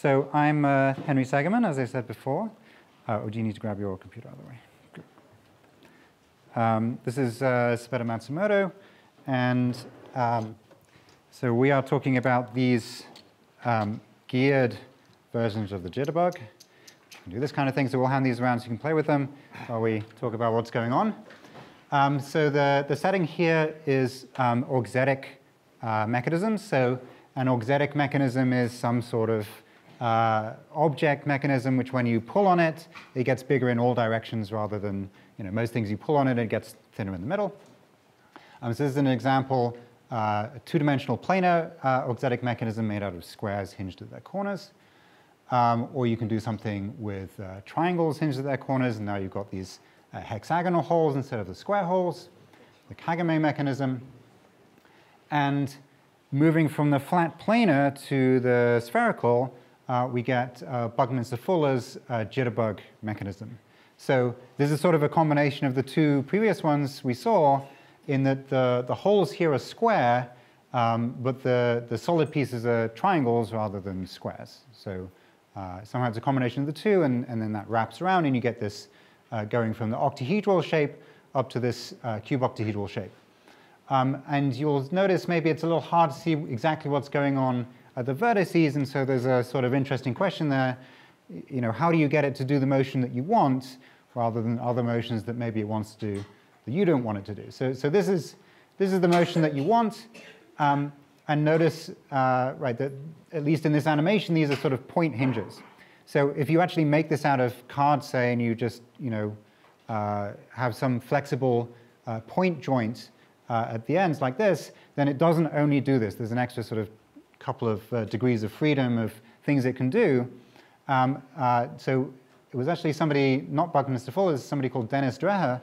So I'm Henry Segerman, as I said before. Oh, do you need to grab your computer out of the way? Good. This is Sabetta Matsumoto, and so we are talking about these geared versions of the Jitterbug. You can do this kind of thing, so we'll hand these around so you can play with them while we talk about what's going on. So the setting here is auxetic mechanisms. So an auxetic mechanism is some sort of object mechanism, which when you pull on it, it gets bigger in all directions rather than, you know, most things you pull on it, it gets thinner in the middle. So this is an example, a two-dimensional planar auxetic mechanism made out of squares hinged at their corners. Or you can do something with triangles hinged at their corners, and now you've got these hexagonal holes instead of the square holes, the Kagome mechanism. And moving from the flat planar to the spherical, we get Buckminster Fuller's Jitterbug mechanism. So this is sort of a combination of the two previous ones we saw, in that the holes here are square, but the solid pieces are triangles rather than squares. So somehow it's a combination of the two, and then that wraps around, and you get this going from the octahedral shape up to this cuboctahedral shape. And you'll notice maybe it's a little hard to see exactly what's going on at the vertices, and so there's a sort of interesting question there. You know, how do you get it to do the motion that you want rather than other motions that maybe it wants to do that you don't want it to do? So this is the motion that you want. And notice, right, that at least in this animation, these are sort of point hinges. So if you actually make this out of card, say, and you just, you know, have some flexible point joint at the ends like this, then it doesn't only do this. There's an extra sort of couple of degrees of freedom of things it can do. So it was actually somebody, not Buckminster Fuller, somebody called Dennis Dreher,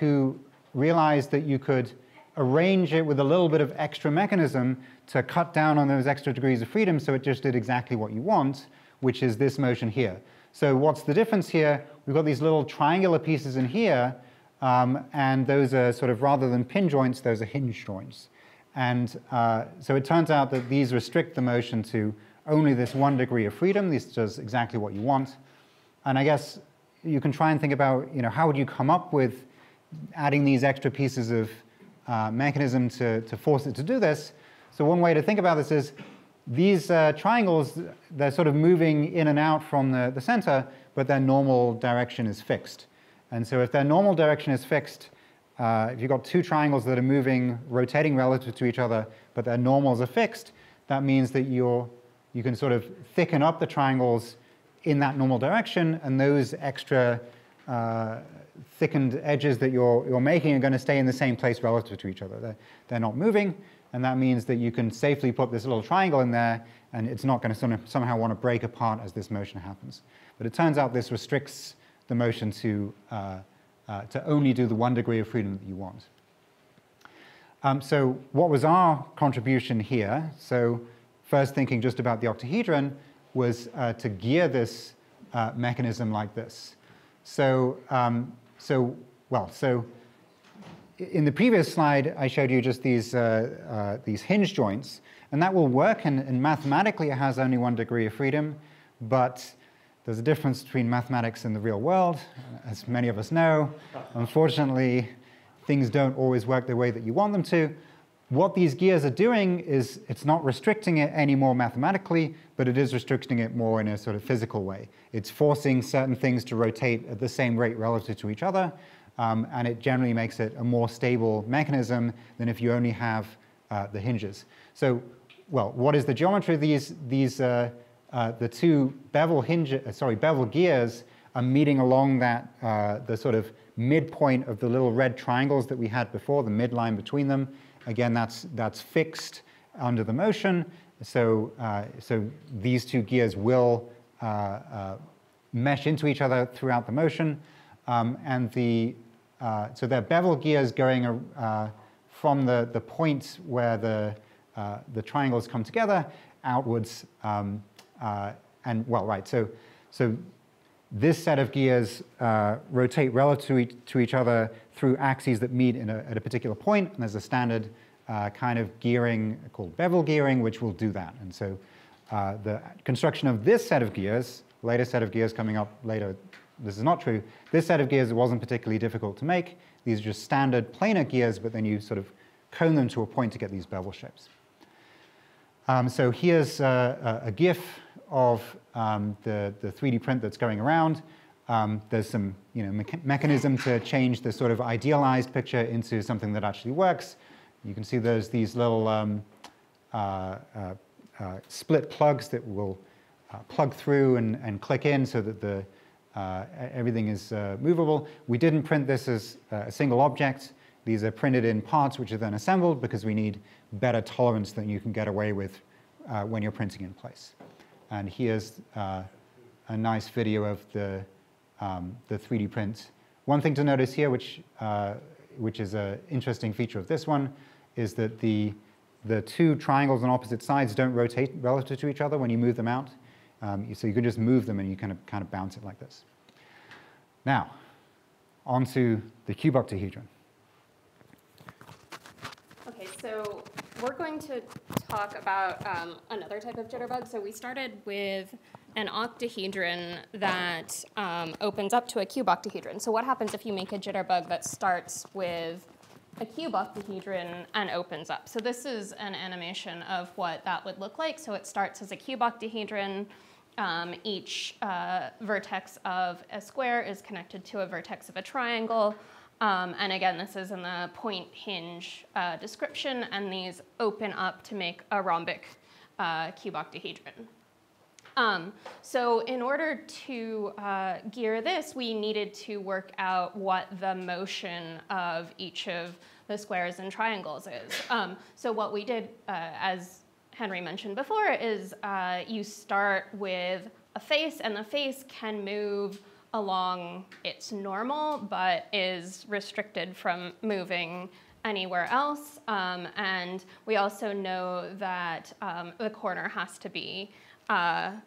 who realized that you could arrange it with a little bit of extra mechanism to cut down on those extra degrees of freedom, so it just did exactly what you want, which is this motion here. So what's the difference here? We've got these little triangular pieces in here, and those are sort of, rather than pin joints, those are hinge joints. And so it turns out that these restrict the motion to only this one degree of freedom. This does exactly what you want. And I guess you can try and think about, you know, how would you come up with adding these extra pieces of mechanism to force it to do this? So one way to think about this is these triangles, they're sort of moving in and out from the center, but their normal direction is fixed. And so if their normal direction is fixed, if you've got two triangles that are moving, rotating relative to each other, but their normals are fixed, that means that you can sort of thicken up the triangles in that normal direction, and those extra thickened edges that you're making are going to stay in the same place relative to each other. They're not moving, and that means that you can safely put this little triangle in there, and it's not going to somehow want to break apart as this motion happens. But it turns out this restricts the motion to only do the one degree of freedom that you want. So what was our contribution here? So first, thinking just about the octahedron, was to gear this mechanism like this. So in the previous slide, I showed you just these hinge joints, and that will work, and mathematically it has only one degree of freedom, but there's a difference between mathematics and the real world. As many of us know, unfortunately, things don't always work the way that you want them to. What these gears are doing is it's not restricting it any more mathematically, but it is restricting it more in a sort of physical way. It's forcing certain things to rotate at the same rate relative to each other, and it generally makes it a more stable mechanism than if you only have the hinges. So, well, what is the geometry of these the two bevel gears are meeting along that the sort of midpoint of the little red triangles that we had before, the midline between them. Again, that's fixed under the motion. So so these two gears will mesh into each other throughout the motion, and so they're bevel gears going from the point where the triangles come together outwards. And well, right, so this set of gears rotate relative to each other through axes that meet at a particular point, and there's a standard kind of gearing called bevel gearing, which will do that. And so the construction of this set of gears, latest set of gears coming up later, this is not true. This set of gears wasn't particularly difficult to make. These are just standard planar gears, but then you sort of cone them to a point to get these bevel shapes. So here's a GIF of the 3D print that's going around. There's some mechanism to change the sort of idealized picture into something that actually works. You can see there's these little split plugs that will plug through and click in so that the everything is movable. We didn't print this as a single object. These are printed in parts which are then assembled because we need better tolerance than you can get away with when you're printing in place. And here's a nice video of the 3D print. One thing to notice here, which is an interesting feature of this one, is that the two triangles on opposite sides don't rotate relative to each other when you move them out. So you can just move them and you kind of bounce it like this. Now, onto the cuboctahedron. Okay, so we're going to talk about another type of jitterbug. So we started with an octahedron that opens up to a cuboctahedron. So what happens if you make a jitterbug that starts with a cuboctahedron and opens up? So this is an animation of what that would look like. So it starts as a cuboctahedron. Each vertex of a square is connected to a vertex of a triangle. And again, this is in the point hinge description, and these open up to make a rhombic cuboctahedron. So in order to gear this, we needed to work out what the motion of each of the squares and triangles is. So what we did, as Henry mentioned before, is you start with a face, and the face can move along its normal, but is restricted from moving anywhere else. And we also know that the corner has to be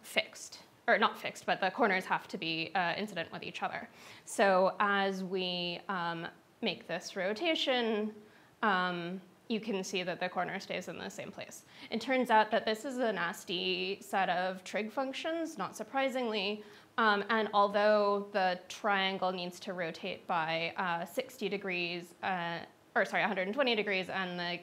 fixed, or not fixed, but the corners have to be incident with each other. So as we make this rotation, you can see that the corner stays in the same place. It turns out that this is a nasty set of trig functions, not surprisingly, and although the triangle needs to rotate by 60 degrees, or sorry, 120 degrees, and the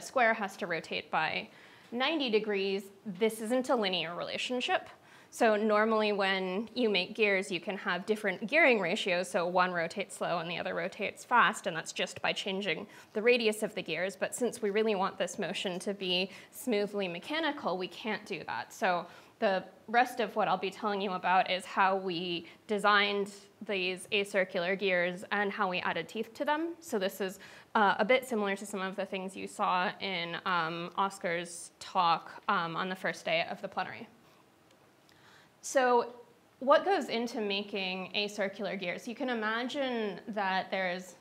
square has to rotate by 90 degrees, this isn't a linear relationship. So normally when you make gears, you can have different gearing ratios, so one rotates slow and the other rotates fast, and that's just by changing the radius of the gears. But since we really want this motion to be smoothly mechanical, we can't do that. So the rest of what I'll be telling you about is how we designed these acircular gears and how we added teeth to them. So this is a bit similar to some of the things you saw in Oscar's talk on the first day of the plenary. So what goes into making acircular gears? You can imagine that there's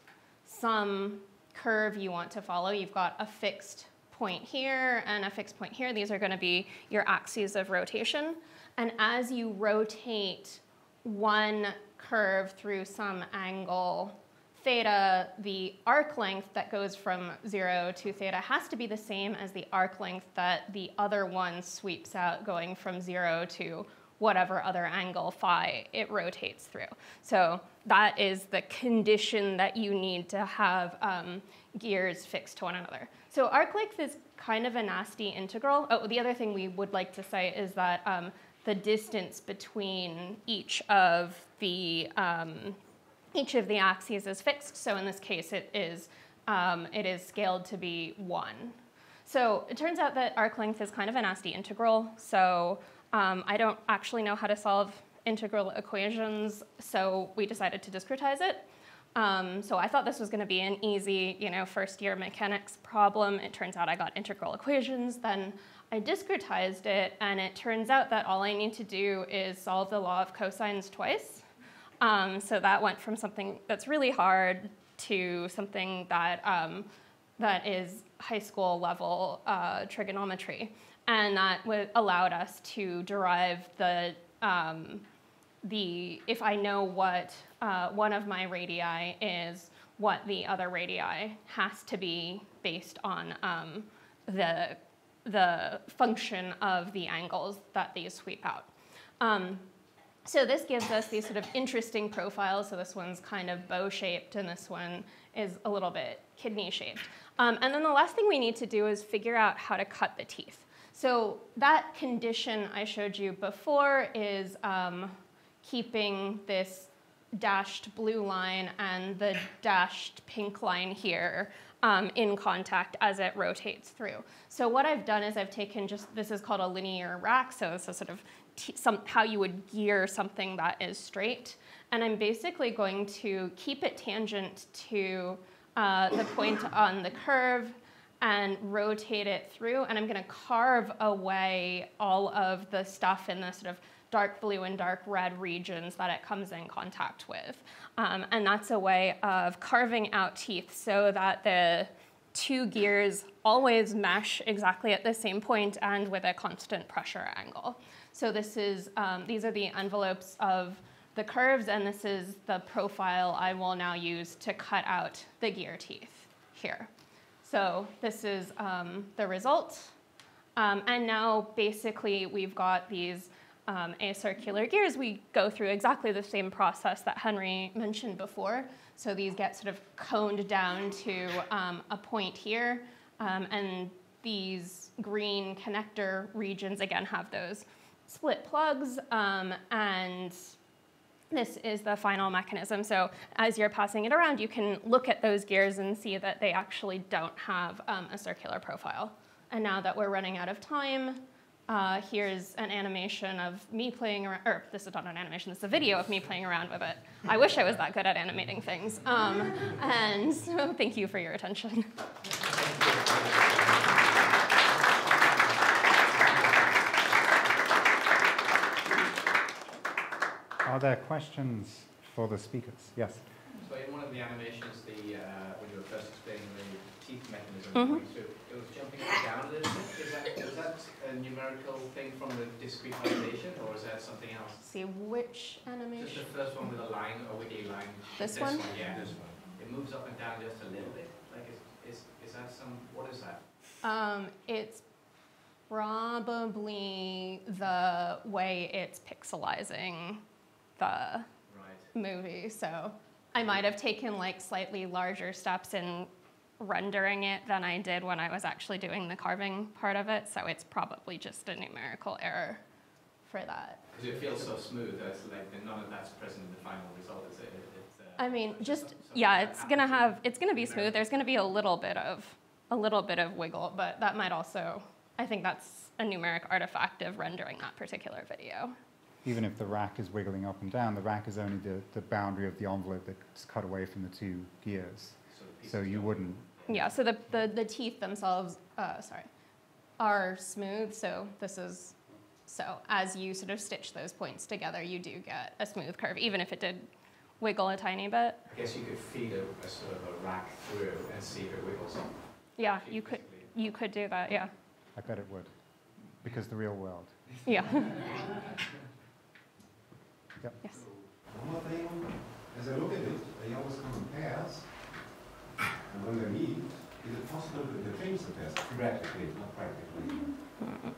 some curve you want to follow. You've got a fixed point here and a fixed point here. These are going to be your axes of rotation. And as you rotate one curve through some angle theta, the arc length that goes from 0 to theta has to be the same as the arc length that the other one sweeps out going from 0 to whatever other angle phi it rotates through. So that is the condition that you need to have gears fixed to one another. So arc length is kind of a nasty integral. Oh, the other thing we would like to say is that the distance between each of the axes is fixed. So in this case, it is scaled to be 1. So it turns out that arc length is kind of a nasty integral. So I don't actually know how to solve integral equations, so we decided to discretize it. So I thought this was going to be an easy, first-year mechanics problem. It turns out I got integral equations. Then I discretized it, and it turns out that all I need to do is solve the law of cosines twice. So that went from something that's really hard to something that that is high school level trigonometry. And that allowed us to derive if I know what one of my radii is, what the other radii has to be based on the the function of the angles that these sweep out. So this gives us these sort of interesting profiles. So this one's kind of bow-shaped, and this one is a little bit kidney-shaped. And then the last thing we need to do is figure out how to cut the teeth. So that condition I showed you before is keeping this dashed blue line and the dashed pink line here in contact as it rotates through. So what I've done is I've taken just, this is called a linear rack, so this is sort of how you would gear something that is straight. And I'm basically going to keep it tangent to the point on the curve and rotate it through, and I'm gonna carve away all of the stuff in the sort of dark blue and dark red regions that it comes in contact with. And that's a way of carving out teeth so that the two gears always mesh exactly at the same point and with a constant pressure angle. So this is, these are the envelopes of the curves, and this is the profile I will now use to cut out the gear teeth here. So this is the result. And now basically we've got these acircular gears. We go through exactly the same process that Henry mentioned before. So these get sort of coned down to a point here. And these green connector regions again have those split plugs. And this is the final mechanism. So as you're passing it around, you can look at those gears and see that they actually don't have a circular profile. And now that we're running out of time, here's an animation of me playing around, or this is not an animation, this is a video of me playing around with it. I wish I was that good at animating things. And so thank you for your attention. Are there questions for the speakers? Yes? So in one of the animations, when you were first explaining the teeth mechanism, it was jumping down a little bit. Is that a numerical thing from the discretization, or is that something else? Let's see, which animation? Just the first one with a line, a wiggly line. This one? Yeah, this one. It moves up and down just a little bit. Like, is that some, what is that? It's probably the way it's pixelizing the movie, so I might have taken like slightly larger steps in rendering it than I did when I was actually doing the carving part of it, so it's probably just a numerical error for that. Because it feels so smooth, that's like none of that's present in the final result, is it? I mean, just yeah, it's gonna be smooth. There's gonna be a little bit of wiggle, but that might also, I think that's a numeric artifact of rendering that particular video. Even if the rack is wiggling up and down, the rack is only the boundary of the envelope that's cut away from the two gears. So you wouldn't. Yeah, so the teeth themselves, are smooth. So this is, so as you sort of stitch those points together, you do get a smooth curve, even if it did wiggle a tiny bit. I guess you could feed a sort of a rack through and see if it wiggles up. Yeah, you could do that, yeah. I bet it would, because the real world. Yeah. Yep. Yes. One more thing, as I look at it, they always come in pairs, and when they meet, is it possible that they change the pairs? Theoretically, not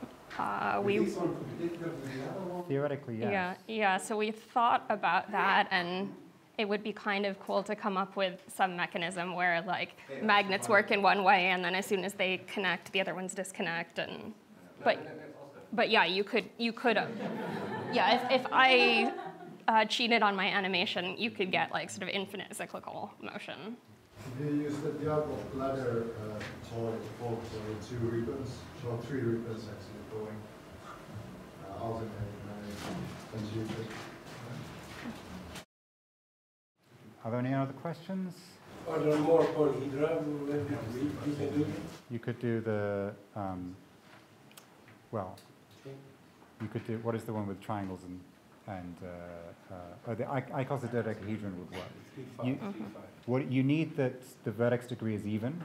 practically. Theoretically, yes. Yeah, so we thought about that, and it would be kind of cool to come up with some mechanism where, like, magnets work in one way, and then as soon as they connect, the other ones disconnect, and but yeah, you could yeah, if I cheated on my animation, you could get like sort of infinite cyclical motion. They use the diagonal ladder toy for two ribbons, or three ribbons actually going alternating and you could. Are there any other questions? Are there more polyhedra? We can do. You could do the well. You could do, what is the one with triangles and the icosidodecahedron would work. What you need that the vertex degree is even.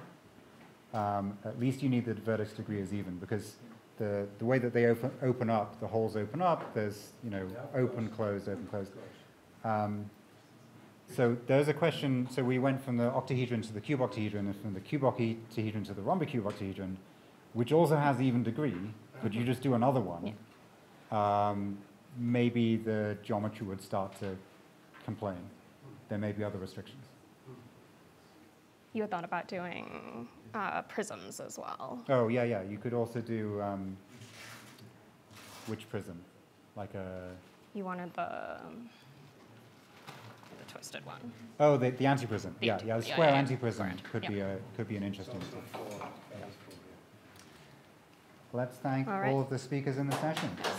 At least you need that the vertex degree is even, because the way that they open up, the holes open up, there's, you know, open, closed, open, closed. So there's a question, so we went from the octahedron to the cuboctahedron, and from the cuboctahedron to the rhombic cuboctahedron. which also has even degree, could you just do another one, yeah, maybe the geometry would start to complain. There may be other restrictions. You had thought about doing prisms as well. Oh, yeah, yeah. You could also do which prism? Like a... You wanted the twisted one. Oh, the antiprism. Yeah, yeah, the square antiprism could be an interesting one. Let's thank all of the speakers in the session.